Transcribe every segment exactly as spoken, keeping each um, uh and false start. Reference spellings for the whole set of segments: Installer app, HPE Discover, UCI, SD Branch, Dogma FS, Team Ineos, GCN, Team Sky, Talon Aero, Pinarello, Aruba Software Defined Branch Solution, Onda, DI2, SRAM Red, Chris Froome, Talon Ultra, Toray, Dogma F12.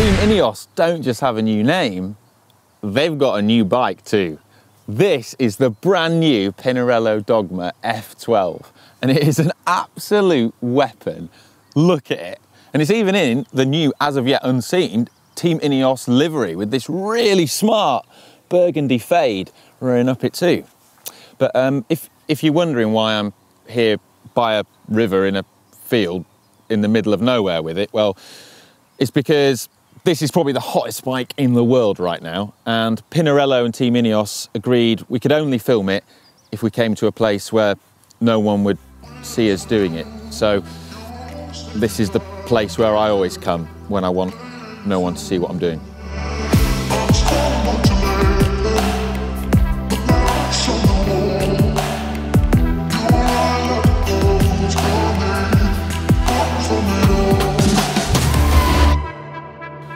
Team Ineos don't just have a new name, they've got a new bike too. This is the brand new Pinarello Dogma F twelve, and it is an absolute weapon. Look at it. And it's even in the new, as of yet unseen, Team Ineos livery with this really smart burgundy fade running up it too. But um, if, if you're wondering why I'm here by a river in a field in the middle of nowhere with it, well, it's because this is probably the hottest bike in the world right now, and Pinarello and Team Ineos agreed we could only film it if we came to a place where no one would see us doing it. So this is the place where I always come when I want no one to see what I'm doing.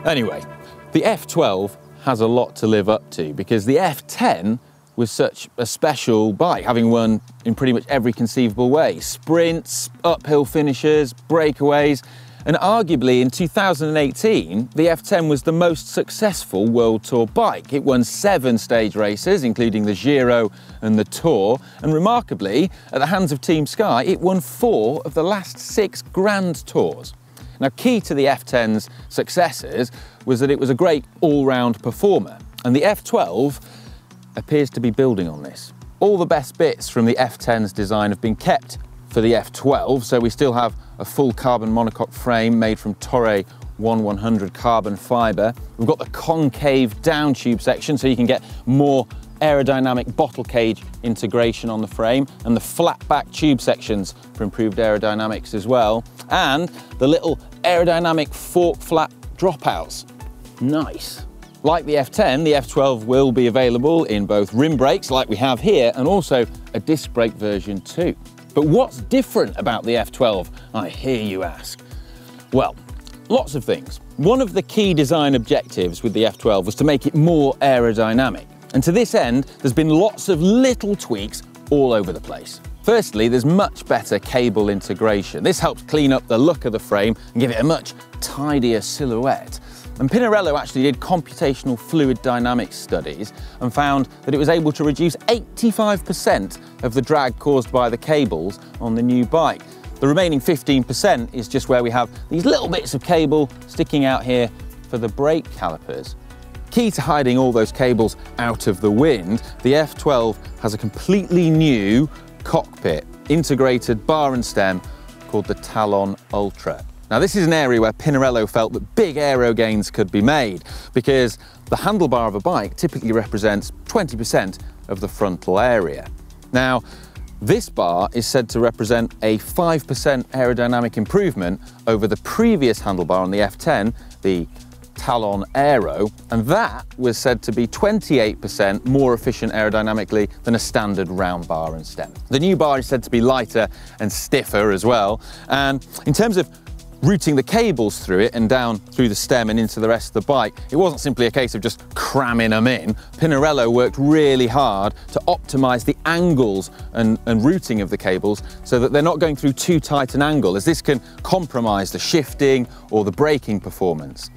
Anyway, the F twelve has a lot to live up to because the F ten was such a special bike, having won in pretty much every conceivable way. Sprints, uphill finishes, breakaways, and arguably in two thousand eighteen, the F ten was the most successful World Tour bike. It won seven stage races, including the Giro and the Tour, and remarkably, at the hands of Team Sky, it won four of the last six Grand Tours. Now, key to the F ten's successes was that it was a great all-round performer, and the F twelve appears to be building on this. All the best bits from the F ten's design have been kept for the F twelve, so we still have a full carbon monocoque frame made from Toray one one hundred carbon fibre. We've got the concave down tube section, so you can get more aerodynamic bottle cage integration on the frame, and the flat back tube sections for improved aerodynamics as well, and the little aerodynamic fork flap dropouts. Nice. Like the F ten, the F twelve will be available in both rim brakes like we have here and also a disc brake version too. But what's different about the F twelve, I hear you ask? Well, lots of things. One of the key design objectives with the F twelve was to make it more aerodynamic. And to this end, there's been lots of little tweaks all over the place. Firstly, there's much better cable integration. This helps clean up the look of the frame and give it a much tidier silhouette. And Pinarello actually did computational fluid dynamics studies and found that it was able to reduce eighty-five percent of the drag caused by the cables on the new bike. The remaining fifteen percent is just where we have these little bits of cable sticking out here for the brake calipers. Key to hiding all those cables out of the wind, the F twelve has a completely new cockpit, integrated bar and stem, called the Talon Ultra. Now, this is an area where Pinarello felt that big aero gains could be made because the handlebar of a bike typically represents twenty percent of the frontal area. Now, this bar is said to represent a five percent aerodynamic improvement over the previous handlebar on the F ten, the Talon Aero, and that was said to be twenty-eight percent more efficient aerodynamically than a standard round bar and stem. The new bar is said to be lighter and stiffer as well, and in terms of routing the cables through it and down through the stem and into the rest of the bike, it wasn't simply a case of just cramming them in. Pinarello worked really hard to optimize the angles and, and routing of the cables so that they're not going through too tight an angle, as this can compromise the shifting or the braking performance.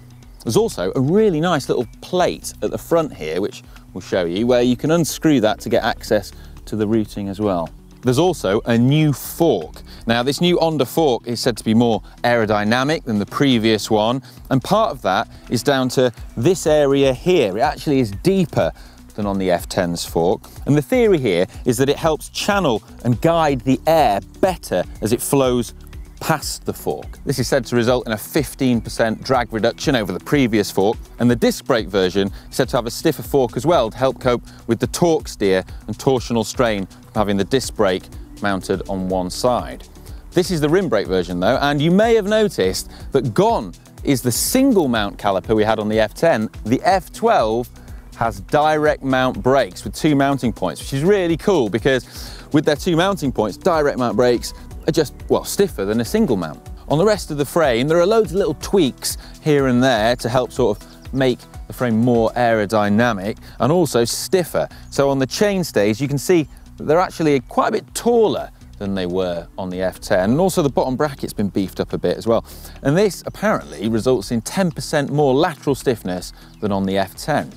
There's also a really nice little plate at the front here, which we'll show you, where you can unscrew that to get access to the routing as well. There's also a new fork. Now, this new Onda fork is said to be more aerodynamic than the previous one, and part of that is down to this area here. It actually is deeper than on the F ten's fork, and the theory here is that it helps channel and guide the air better as it flows past the fork. This is said to result in a fifteen percent drag reduction over the previous fork, and the disc brake version is said to have a stiffer fork as well to help cope with the torque steer and torsional strain from having the disc brake mounted on one side. This is the rim brake version though, and you may have noticed that gone is the single mount caliper we had on the F ten. The F twelve has direct mount brakes with two mounting points, which is really cool because with their two mounting points, direct mount brakes are just, well, stiffer than a single mount. On the rest of the frame, there are loads of little tweaks here and there to help sort of make the frame more aerodynamic and also stiffer. So on the chain stays, you can see that they're actually quite a bit taller than they were on the F ten. And also the bottom bracket's been beefed up a bit as well. And this apparently results in ten percent more lateral stiffness than on the F ten.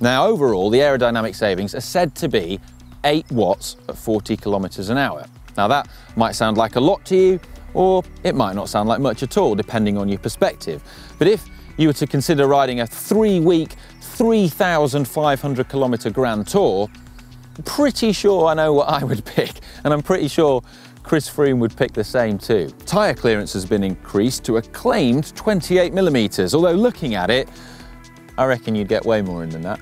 Now overall, the aerodynamic savings are said to be eight watts at forty kilometers an hour. Now that might sound like a lot to you, or it might not sound like much at all, depending on your perspective. But if you were to consider riding a three-week, three thousand five hundred kilometer Grand Tour, I'm pretty sure I know what I would pick, and I'm pretty sure Chris Froome would pick the same too. Tyre clearance has been increased to a claimed twenty-eight millimeters, although looking at it, I reckon you'd get way more in than that.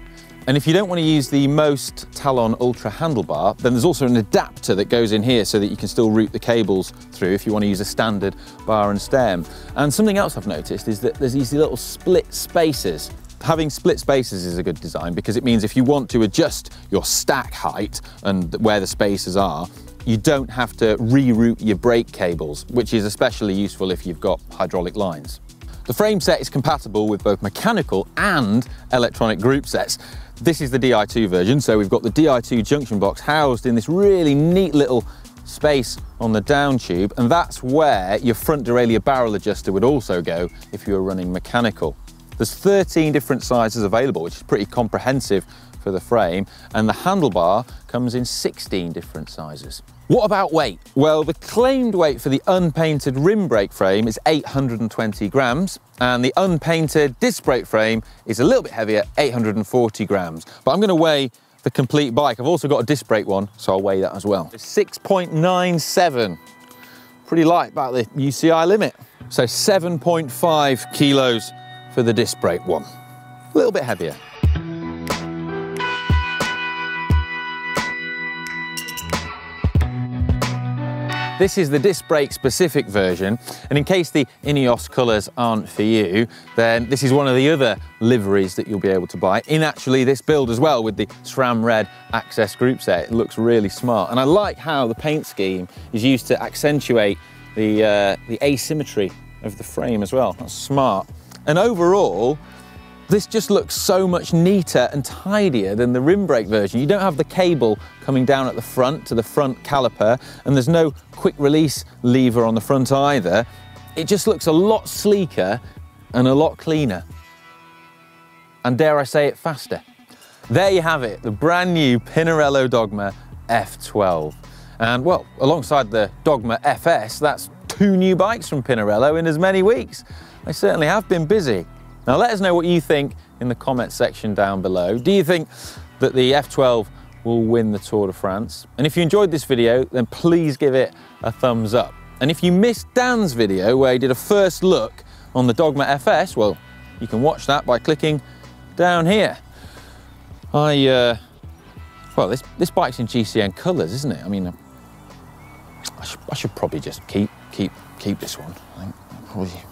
And if you don't want to use the most Talon Ultra handlebar, then there's also an adapter that goes in here so that you can still route the cables through if you want to use a standard bar and stem. And something else I've noticed is that there's these little split spacers. Having split spacers is a good design because it means if you want to adjust your stack height and where the spacers are, you don't have to reroute your brake cables, which is especially useful if you've got hydraulic lines. The frame set is compatible with both mechanical and electronic group sets. This is the D I two version, so we've got the D I two junction box housed in this really neat little space on the down tube, and that's where your front derailleur barrel adjuster would also go if you were running mechanical. There's thirteen different sizes available, which is pretty comprehensive for the frame, and the handlebar comes in sixteen different sizes. What about weight? Well, the claimed weight for the unpainted rim brake frame is eight hundred twenty grams, and the unpainted disc brake frame is a little bit heavier, eight hundred forty grams. But I'm going to weigh the complete bike. I've also got a disc brake one, so I'll weigh that as well. six point nine seven, pretty light, about the U C I limit. So seven point five kilos for the disc brake one, a little bit heavier. This is the disc brake specific version, and in case the Ineos colours aren't for you, then this is one of the other liveries that you'll be able to buy in actually this build as well, with the SRAM Red access group set. It looks really smart, and I like how the paint scheme is used to accentuate the, uh, the asymmetry of the frame as well. That's smart. And overall, this just looks so much neater and tidier than the rim brake version. You don't have the cable coming down at the front to the front caliper, and there's no quick release lever on the front either. It just looks a lot sleeker and a lot cleaner. And dare I say it, faster. There you have it, the brand new Pinarello Dogma F twelve. And well, alongside the Dogma F S, that's two new bikes from Pinarello in as many weeks. They certainly have been busy. Now let us know what you think in the comments section down below. Do you think that the F twelve will win the Tour de France? And if you enjoyed this video, then please give it a thumbs up. And if you missed Dan's video where he did a first look on the Dogma F S, well, you can watch that by clicking down here. I, uh, well, this, this bike's in G C N colours, isn't it? I mean, I should, I should probably just keep, keep, keep this one, I think. Probably.